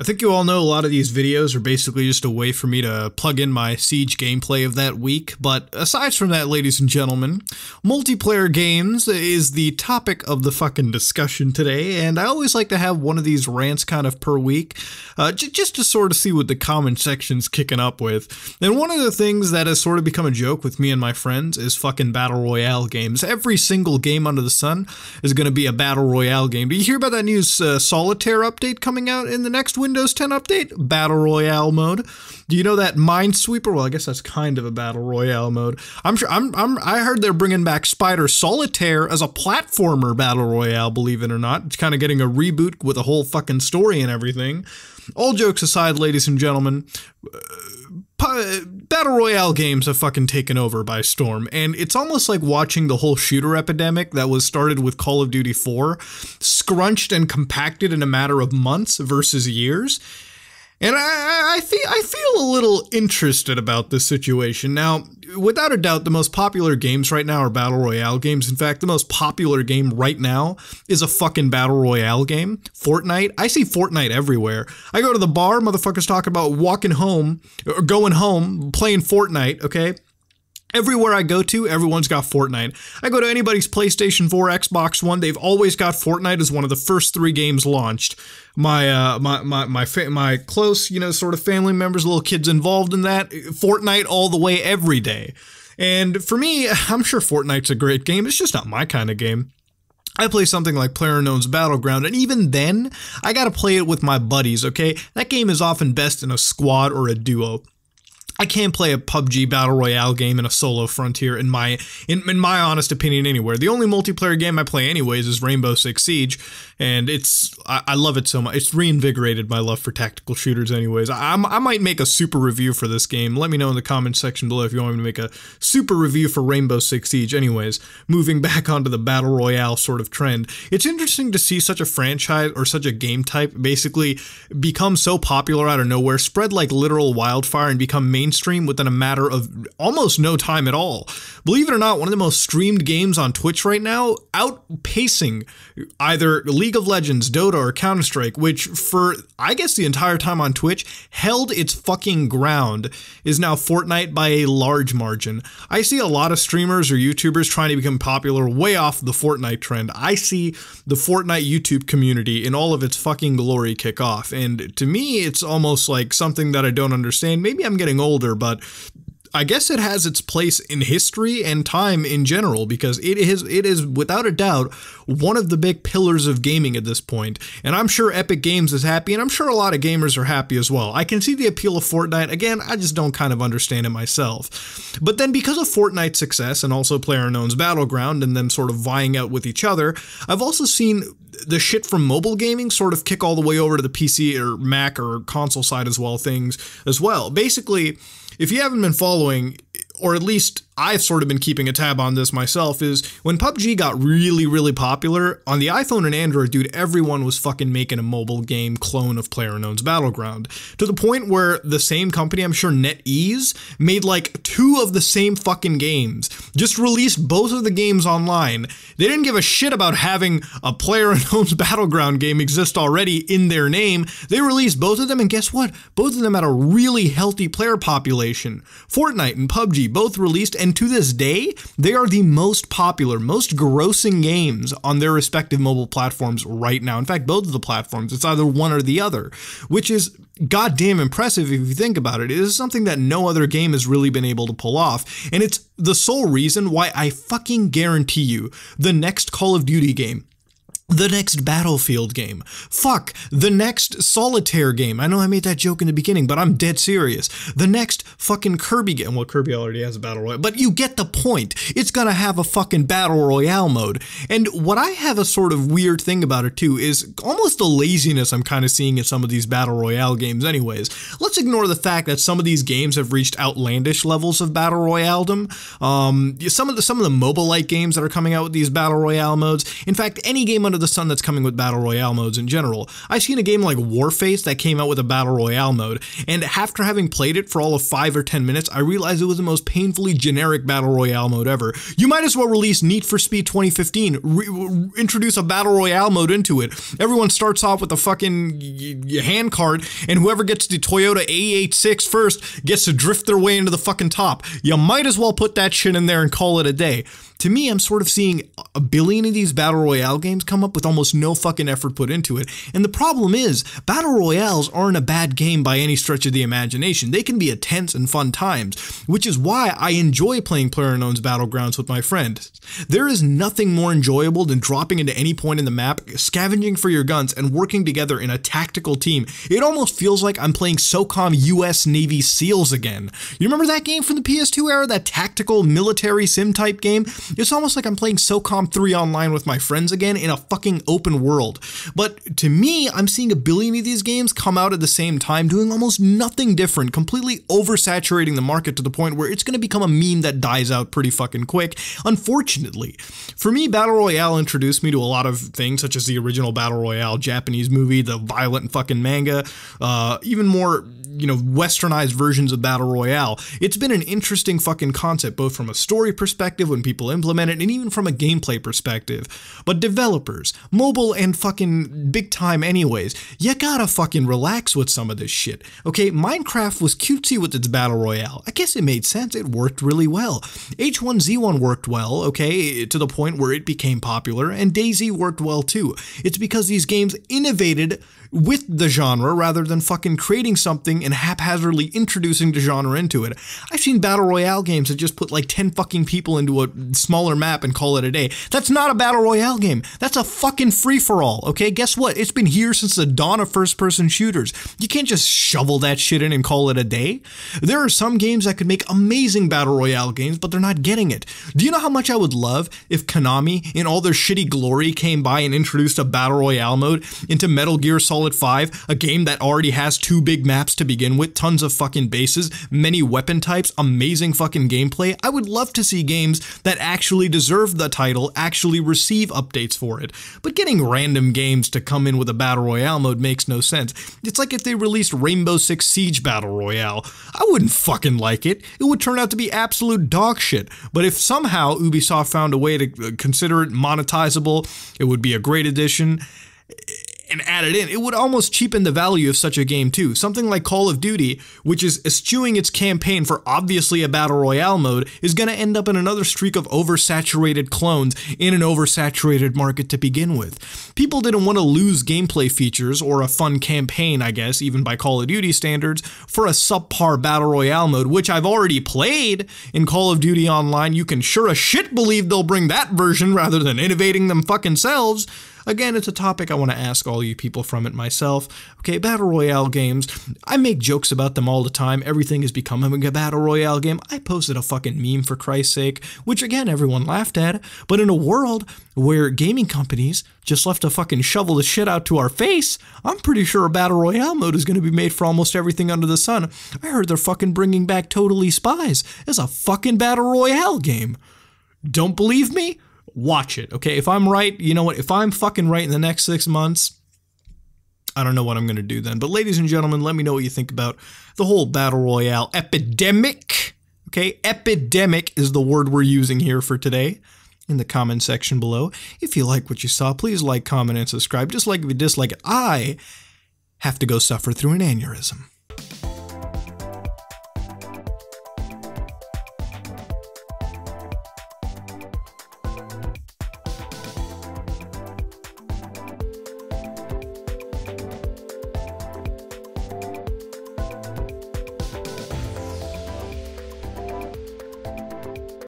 I think you all know a lot of these videos are basically just a way for me to plug in my Siege gameplay of that week, but aside from that, ladies and gentlemen, multiplayer games is the topic of the fucking discussion today, and I always like to have one of these rants kind of per week, just to sort of see what the comment section's kicking up with. And one of the things that has sort of become a joke with me and my friends is fucking Battle Royale games. Every single game under the sun is going to be a Battle Royale game. Do you hear about that new Solitaire update coming out in the next week? Windows 10 update, Battle Royale mode. Do you know that Minesweeper? Well, I guess that's kind of a Battle Royale mode. I heard they're bringing back Spider Solitaire as a platformer Battle Royale, believe it or not. It's kind of getting a reboot with a whole fucking story and everything. All jokes aside, ladies and gentlemen, Battle Royale games have fucking taken over by storm, and it's almost like watching the whole shooter epidemic that was started with Call of Duty 4 scrunched and compacted in a matter of months versus years. And I feel a little interested about this situation. Now, without a doubt, the most popular games right now are Battle Royale games. In fact, the most popular game right now is a fucking Battle Royale game. Fortnite. I see Fortnite everywhere. I go to the bar, motherfuckers talk about walking home, or going home, playing Fortnite, okay? Everywhere I go to, everyone's got Fortnite. I go to anybody's PlayStation 4, Xbox One, they've always got Fortnite as one of the first three games launched. My close, you know, sort of family members, little kids involved in that, Fortnite all the way every day. And for me, I'm sure Fortnite's a great game, it's just not my kind of game. I play something like PlayerUnknown's Battleground, and even then, I gotta play it with my buddies, okay? That game is often best in a squad or a duo. I can't play a PUBG Battle Royale game in a solo frontier, in my honest opinion, anywhere. The only multiplayer game I play anyways is Rainbow Six Siege, and I love it so much. It's reinvigorated my love for tactical shooters anyways. I might make a super review for this game. Let me know in the comments section below if you want me to make a super review for Rainbow Six Siege anyways. Moving back onto the Battle Royale sort of trend, it's interesting to see such a franchise or such a game type basically become so popular out of nowhere, spread like literal wildfire, and become mainstream within a matter of almost no time at all. Believe it or not, one of the most streamed games on Twitch right now, outpacing either League of Legends, Dota, or Counter-Strike, which for, I guess, the entire time on Twitch, held its fucking ground, is now Fortnite by a large margin. I see a lot of streamers or YouTubers trying to become popular way off the Fortnite trend. I see the Fortnite YouTube community in all of its fucking glory kick off, and to me, it's almost like something that I don't understand. Maybe I'm getting old, but I guess it has its place in history and time in general, because it is without a doubt one of the big pillars of gaming at this point. And I'm sure Epic Games is happy, and I'm sure a lot of gamers are happy as well. I can see the appeal of Fortnite. Again, I just don't kind of understand it myself. But then because of Fortnite's success and also PlayerUnknown's Battleground and them sort of vying out with each other, I've also seen the shit from mobile gaming sort of kick all the way over to the PC or Mac or console side as well. Basically, if you haven't been following, or at least I've sort of been keeping a tab on this myself, is when PUBG got really, really popular, on the iPhone and Android, dude, everyone was fucking making a mobile game clone of PlayerUnknown's Battleground. To the point where the same company, I'm sure NetEase, made like two of the same fucking games. Just released both of the games online. They didn't give a shit about having a PlayerUnknown's Battleground game exist already in their name. They released both of them, and guess what? Both of them had a really healthy player population. Fortnite and PUBG both released, and to this day, they are the most popular, most grossing games on their respective mobile platforms right now. In fact, both of the platforms, it's either one or the other, which is goddamn impressive if you think about it. It is something that no other game has really been able to pull off, and it's the sole reason why I fucking guarantee you the next Call of Duty game, the next Battlefield game, fuck, the next Solitaire game, I know I made that joke in the beginning, but I'm dead serious, the next fucking Kirby game, well, Kirby already has a Battle Royale, but you get the point, it's gonna have a fucking Battle Royale mode. And what I have a sort of weird thing about it too is almost the laziness I'm kind of seeing in some of these Battle Royale games anyways. Let's ignore the fact that some of these games have reached outlandish levels of Battle Royale-dom. Some of the mobile-like games that are coming out with these Battle Royale modes, in fact, any game under of the sun that's coming with battle royale modes in general. I've seen a game like Warface that came out with a battle royale mode, and after having played it for all of 5 or 10 minutes, I realized it was the most painfully generic battle royale mode ever. You might as well release Need for Speed 2015, introduce a battle royale mode into it. Everyone starts off with a fucking hand cart, and whoever gets the Toyota A86 first gets to drift their way into the fucking top. You might as well put that shit in there and call it a day. To me, I'm sort of seeing a billion of these battle royale games come up with almost no fucking effort put into it. And the problem is, battle royales aren't a bad game by any stretch of the imagination. They can be intense and fun times, which is why I enjoy playing PlayerUnknown's Battlegrounds with my friends. There is nothing more enjoyable than dropping into any point in the map, scavenging for your guns, and working together in a tactical team. It almost feels like I'm playing SOCOM US Navy SEALs again. You remember that game from the PS2 era, that tactical military sim type game? It's almost like I'm playing SOCOM 3 online with my friends again in a fucking open world. But to me, I'm seeing a billion of these games come out at the same time doing almost nothing different, completely oversaturating the market to the point where it's going to become a meme that dies out pretty fucking quick, unfortunately. For me, battle royale introduced me to a lot of things such as the original battle royale Japanese movie, the violent fucking manga, even more, you know, westernized versions of battle royale. It's been an interesting fucking concept, both from a story perspective when people implement it and even from a gameplay perspective. But developers, mobile and fucking big time anyways, you gotta fucking relax with some of this shit. Okay, Minecraft was cutesy with its battle royale. I guess it made sense. It worked really well. H1Z1 worked well, okay, to the point where it became popular, and DayZ worked well too. It's because these games innovated with the genre rather than fucking creating something and haphazardly introducing the genre into it. I've seen battle royale games that just put like 10 fucking people into a smaller map and call it a day. That's not a battle royale game. That's a fucking free-for-all, okay? Guess what? It's been here since the dawn of first-person shooters. You can't just shovel that shit in and call it a day. There are some games that could make amazing battle royale games, but they're not getting it. Do you know how much I would love if Konami, in all their shitty glory, came by and introduced a battle royale mode into Metal Gear Solid 5, a game that already has 2 big maps to begin with, tons of fucking bases, many weapon types, amazing fucking gameplay? I would love to see games that actually deserve the title actually receive updates for it. But getting random games to come in with a battle royale mode makes no sense. It's like if they released Rainbow Six Siege Battle Royale. I wouldn't fucking like it. It would turn out to be absolute dog shit. But if somehow Ubisoft found a way to consider it monetizable, it would be a great addition and add it in, it would almost cheapen the value of such a game too. Something like Call of Duty, which is eschewing its campaign for obviously a battle royale mode, is going to end up in another streak of oversaturated clones in an oversaturated market to begin with. People didn't want to lose gameplay features or a fun campaign, I guess, even by Call of Duty standards, for a subpar battle royale mode, which I've already played in Call of Duty Online. You can sure as shit believe they'll bring that version rather than innovating them fucking selves. Again, it's a topic I want to ask all you people from it myself. Okay, battle royale games, I make jokes about them all the time. Everything is becoming a battle royale game. I posted a fucking meme, for Christ's sake, which again, everyone laughed at. But in a world where gaming companies just left to fucking shovel the shit out to our face, I'm pretty sure a battle royale mode is going to be made for almost everything under the sun. I heard they're fucking bringing back Totally Spies as a fucking battle royale game. Don't believe me? Watch it, okay? If I'm right, you know what? If I'm fucking right in the next 6 months, I don't know what I'm going to do then. But ladies and gentlemen, let me know what you think about the whole battle royale epidemic, okay? Epidemic is the word we're using here for today in the comment section below. If you like what you saw, please like, comment, and subscribe. Just like if you dislike it, I have to go suffer through an aneurysm.